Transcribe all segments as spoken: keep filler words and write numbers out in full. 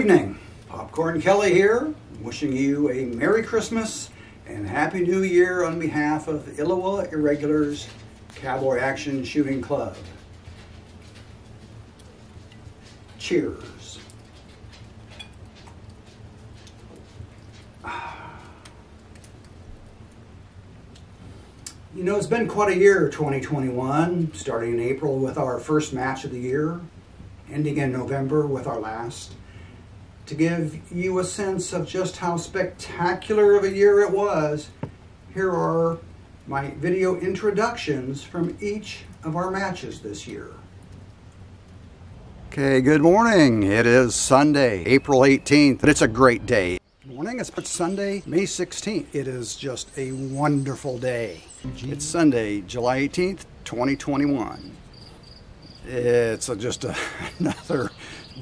evening. Popcorn Kelly here, wishing you a Merry Christmas and Happy New Year on behalf of Illowa Irregulars Cowboy Action Shooting Club. Cheers. You know, it's been quite a year, twenty twenty-one, starting in April with our first match of the year, ending in November with our last, to give you a sense of just how spectacular of a year it was. Here are my video introductions from each of our matches this year. Okay, good morning. It is Sunday, April eighteenth, and it's a great day. Good morning, it's Sunday, May sixteenth. It is just a wonderful day. It's Sunday, July eighteenth, twenty twenty-one. It's a, just a, another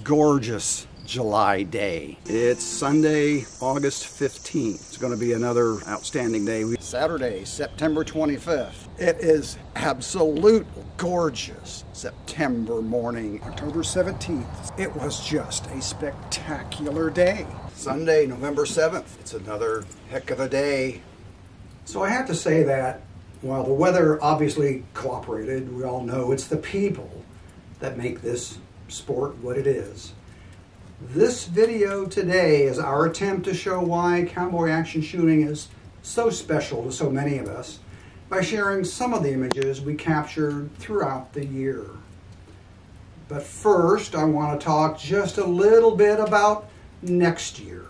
gorgeous July day. It's Sunday, August fifteenth. It's going to be another outstanding day. Saturday, September twenty-fifth. It is absolute gorgeous September morning. October seventeenth. It was just a spectacular day. Sunday, November seventh. It's another heck of a day. So I have to say that while the weather obviously cooperated, we all know it's the people that make this sport what it is. This video today is our attempt to show why cowboy action shooting is so special to so many of us by sharing some of the images we captured throughout the year. But first, I want to talk just a little bit about next year.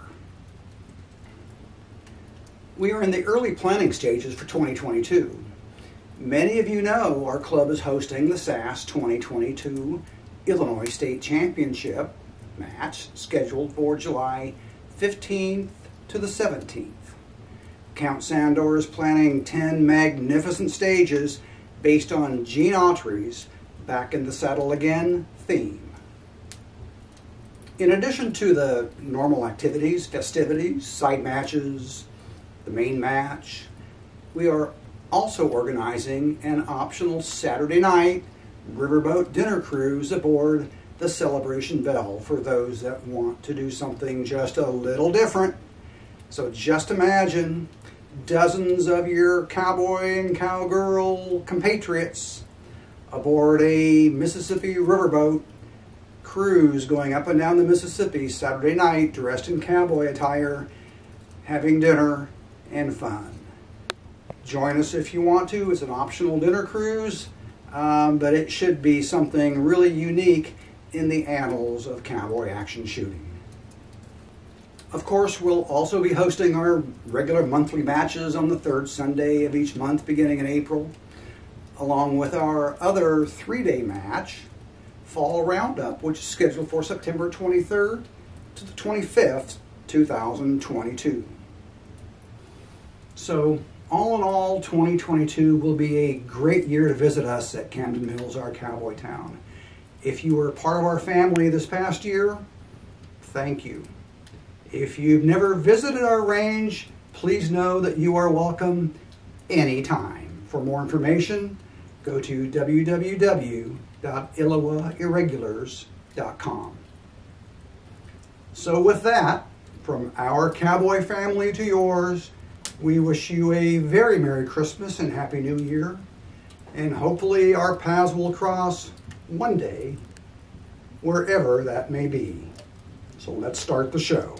We are in the early planning stages for twenty twenty-two. Many of you know our club is hosting the S A S twenty twenty-two Illinois State Championship match scheduled for July fifteenth to the seventeenth. Count Sandor is planning ten magnificent stages based on Gene Autry's Back in the Saddle Again theme. In addition to the normal activities, festivities, side matches, the main match, we are also organizing an optional Saturday night riverboat dinner cruise aboard the Celebration Bell for those that want to do something just a little different. So just imagine dozens of your cowboy and cowgirl compatriots aboard a Mississippi riverboat cruise going up and down the Mississippi Saturday night, dressed in cowboy attire, having dinner and fun. Join us if you want to. It's an optional dinner cruise, um, but it should be something really unique in the annals of cowboy action shooting. Of course, we'll also be hosting our regular monthly matches on the third Sunday of each month beginning in April, along with our other three-day match, Fall Roundup, which is scheduled for September twenty-third to the twenty-fifth, two thousand twenty-two. So, all in all, twenty twenty-two will be a great year to visit us at Camden Mills, our cowboy town. If you were part of our family this past year, thank you. If you've never visited our range, please know that you are welcome anytime. For more information, go to w w w dot illowa irregulars dot com. So with that, from our cowboy family to yours, we wish you a very Merry Christmas and Happy New Year, and hopefully our paths will cross one day, wherever that may be. So let's start the show.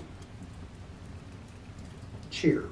Cheers.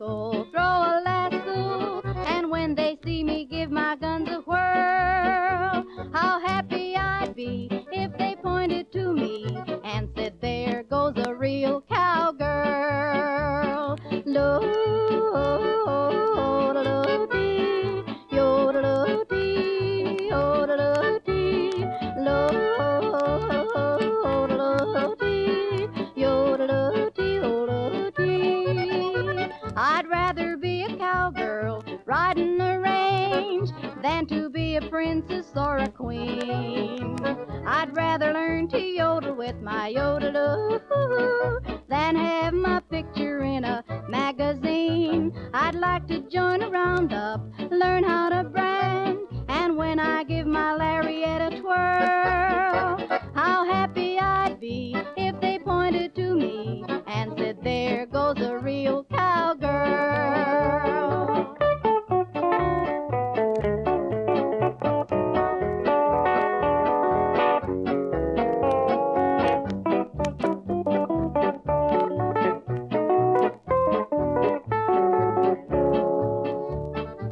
go throw a lasso, and when they see me give my guns a whirl, how happy I'd be if they pointed to me and said, there goes a real cowgirl. I'd rather be a cowgirl riding the range than to be a princess or a queen. I'd rather learn to yodel with my yodeloo than have my picture in a magazine. I'd like to join a roundup, learn how to brand, and when I give my lariat a twirl, how happy I'd be if they pointed to me and said, there goes a real cowgirl.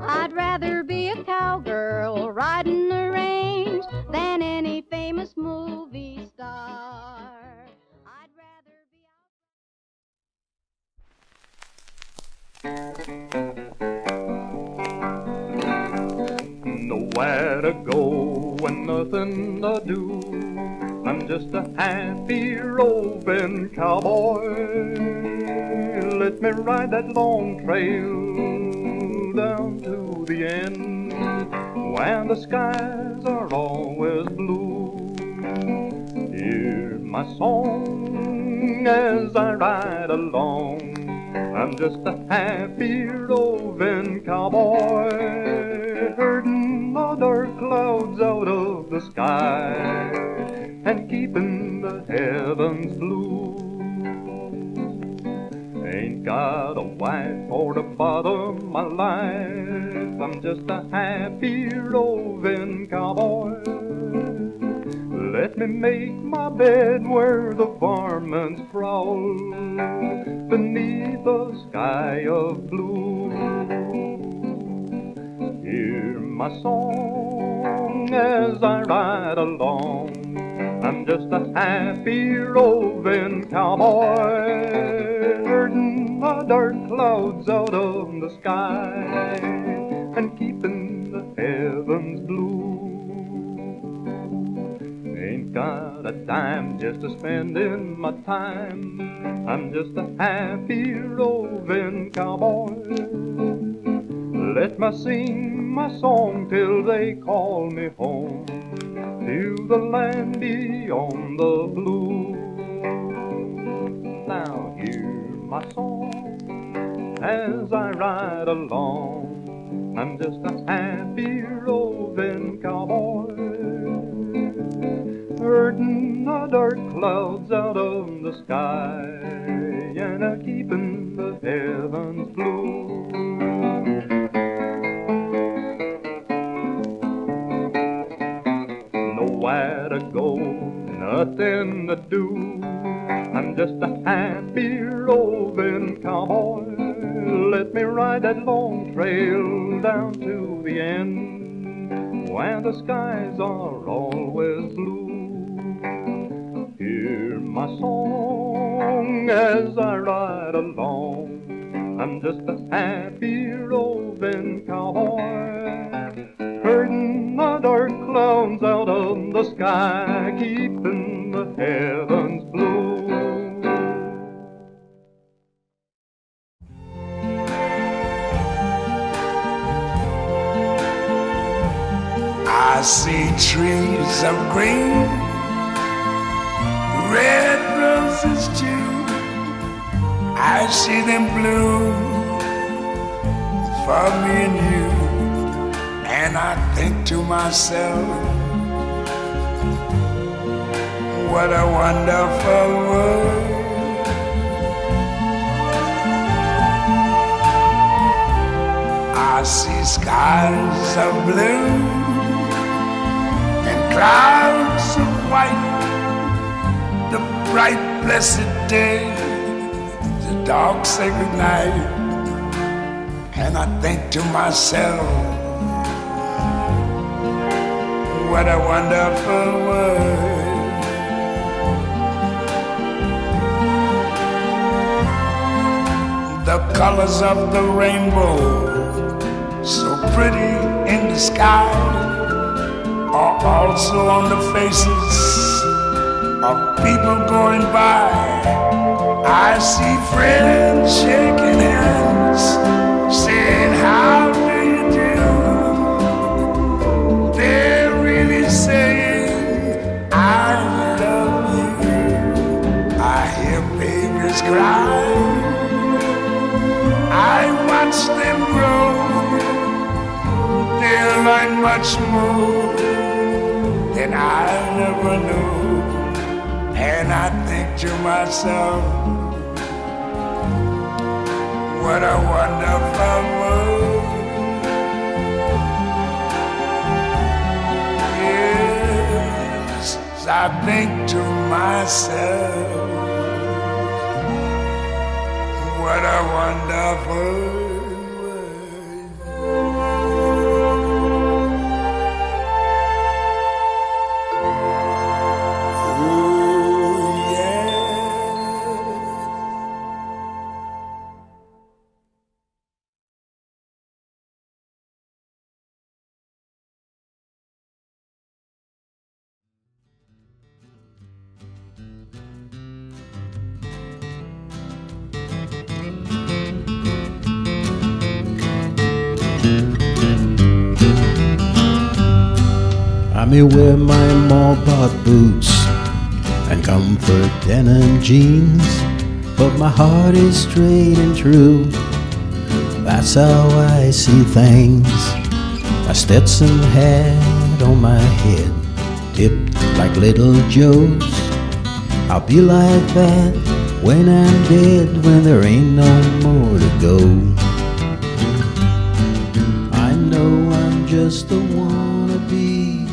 I'd rather be a cowgirl riding the range than any famous movie star. Nowhere to go and nothing to do, I'm just a happy roving cowboy. Let me ride that long trail down to the end, where the skies are always blue. Hear my song as I ride along, I'm just a happy roving cowboy, herding the dark clouds out of the sky and keeping the heavens blue. Ain't got a wife or to bother my life, I'm just a happy roving cowboy. Let me make my bed where the varmints prowl beneath the sky of blue. Hear my song as I ride along, I'm just a happy roving cowboy, herding the dark clouds out of the sky and keeping the heavens blue. Ain't got a dime just to spend in my time, I'm just a happy roving cowboy. Let me sing my song till they call me home, to the land beyond the blue. Now hear my song as I ride along, I'm just a happy roving cowboy, herding the dark clouds out of the sky and a keeping the heavens blue. Nowhere to go, nothing to do, I'm just a happy roving cowboy. Let me ride that long trail down to the end, where the skies are always blue. Hear my song as I ride along, I'm just a happy roving cowboy, herding the dark clouds out of the sky, keeping the heavens blue. I see trees of green, red roses too, I see them bloom for me and you. And I think to myself, what a wonderful world. I see skies of blue and clouds of white, the bright blessed day, the dark sacred night, and I think to myself, what a wonderful world. The colors of the rainbow, so pretty in the sky, are also on the faces of people going by. I see friends shaking hands, saying how do you do. They're really saying I love you. I hear babies cry, I watch them grow. They'll learn much more than I'll ever know. And I think to myself, what a wonderful world. Yes, I think to myself, what a wonderful world. Oh, yeah. I may wear my mall-bought boots and comfort denim jeans, but my heart is straight and true. That's how I see things. A Stetson hat on my head, tipped like Little Joe's. I'll be like that when I'm dead, when there ain't no more to go. I know I'm just a wannabe,